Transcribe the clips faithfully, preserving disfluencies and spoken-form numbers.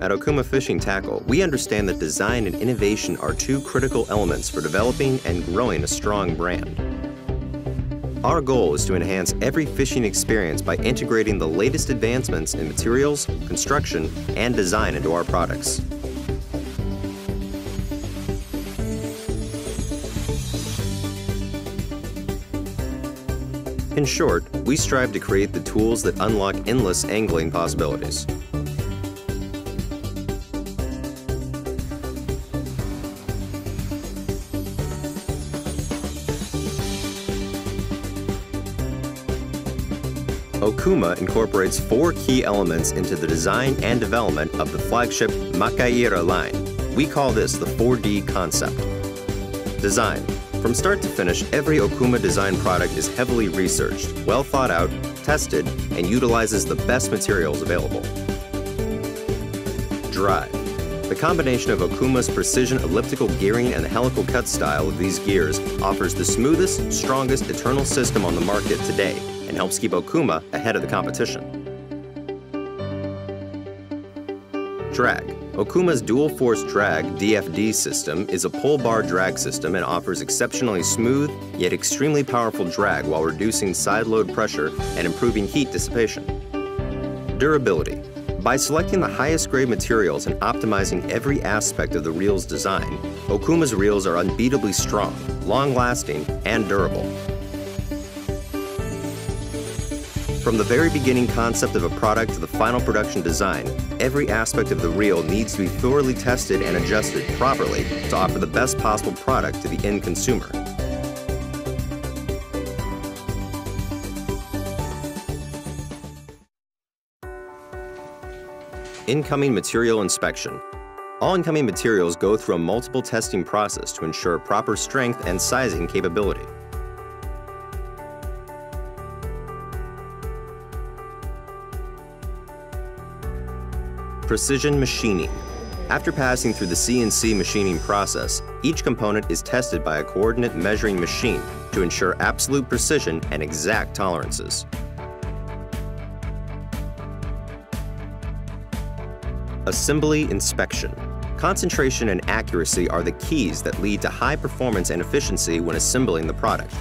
At Okuma Fishing Tackle, we understand that design and innovation are two critical elements for developing and growing a strong brand. Our goal is to enhance every fishing experience by integrating the latest advancements in materials, construction, and design into our products. In short, we strive to create the tools that unlock endless angling possibilities. Okuma incorporates four key elements into the design and development of the flagship Makaira line. We call this the four D concept. Design. From start to finish, every Okuma design product is heavily researched, well thought out, tested, and utilizes the best materials available. Drive. The combination of Okuma's precision elliptical gearing and the helical cut style of these gears offers the smoothest, strongest, eternal system on the market today, and helps keep Okuma ahead of the competition. Drag. Okuma's Dual Force Drag D F D system is a pole bar drag system and offers exceptionally smooth yet extremely powerful drag while reducing side load pressure and improving heat dissipation. Durability. By selecting the highest grade materials and optimizing every aspect of the reel's design, Okuma's reels are unbeatably strong, long-lasting, and durable. From the very beginning concept of a product to the final production design, every aspect of the reel needs to be thoroughly tested and adjusted properly to offer the best possible product to the end consumer. Incoming material inspection. All incoming materials go through a multiple testing process to ensure proper strength and sizing capability. Precision machining. After passing through the C N C machining process, each component is tested by a coordinate measuring machine to ensure absolute precision and exact tolerances. Assembly inspection. Concentration and accuracy are the keys that lead to high performance and efficiency when assembling the product.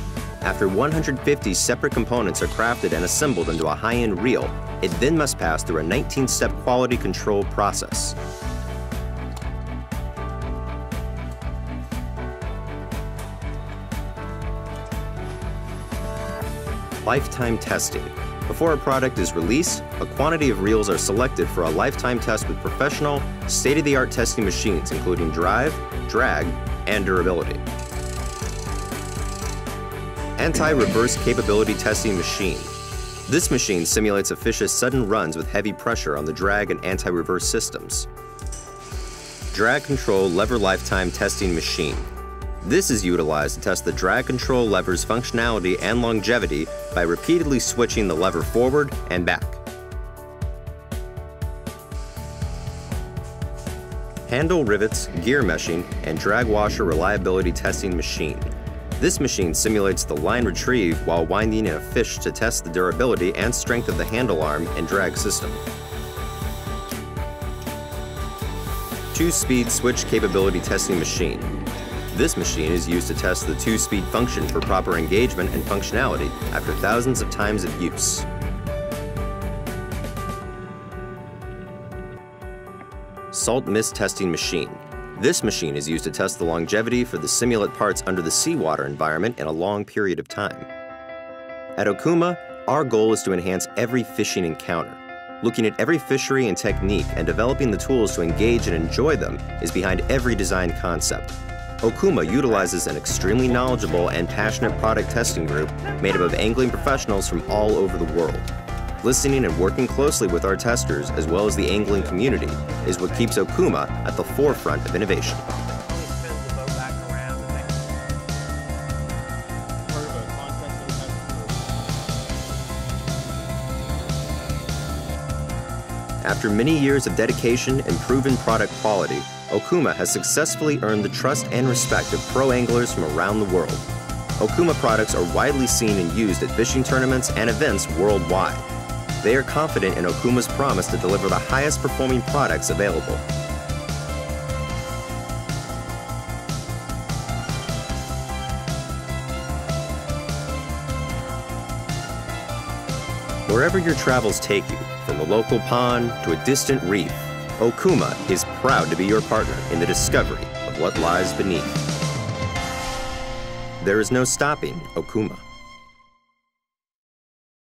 After one hundred fifty separate components are crafted and assembled into a high-end reel, it then must pass through a nineteen-step quality control process. Lifetime testing. Before a product is released, a quantity of reels are selected for a lifetime test with professional, state-of-the-art testing machines, including drive, drag, and durability. Anti-reverse capability testing machine. This machine simulates a fish's sudden runs with heavy pressure on the drag and anti-reverse systems. Drag control lever lifetime testing machine. This is utilized to test the drag control lever's functionality and longevity by repeatedly switching the lever forward and back. Handle rivets, gear meshing, and drag washer reliability testing machine. This machine simulates the line retrieve while winding in a fish to test the durability and strength of the handle arm and drag system. Two-speed switch capability testing machine. This machine is used to test the two-speed function for proper engagement and functionality after thousands of times of use. Salt mist testing machine. This machine is used to test the longevity for the simulant parts under the seawater environment in a long period of time. At Okuma, our goal is to enhance every fishing encounter. Looking at every fishery and technique and developing the tools to engage and enjoy them is behind every design concept. Okuma utilizes an extremely knowledgeable and passionate product testing group made up of angling professionals from all over the world. Listening and working closely with our testers, as well as the angling community, is what keeps Okuma at the forefront of innovation. After many years of dedication and proven product quality, Okuma has successfully earned the trust and respect of pro anglers from around the world. Okuma products are widely seen and used at fishing tournaments and events worldwide. They are confident in Okuma's promise to deliver the highest performing products available. Wherever your travels take you, from the local pond to a distant reef, Okuma is proud to be your partner in the discovery of what lies beneath. There is no stopping Okuma.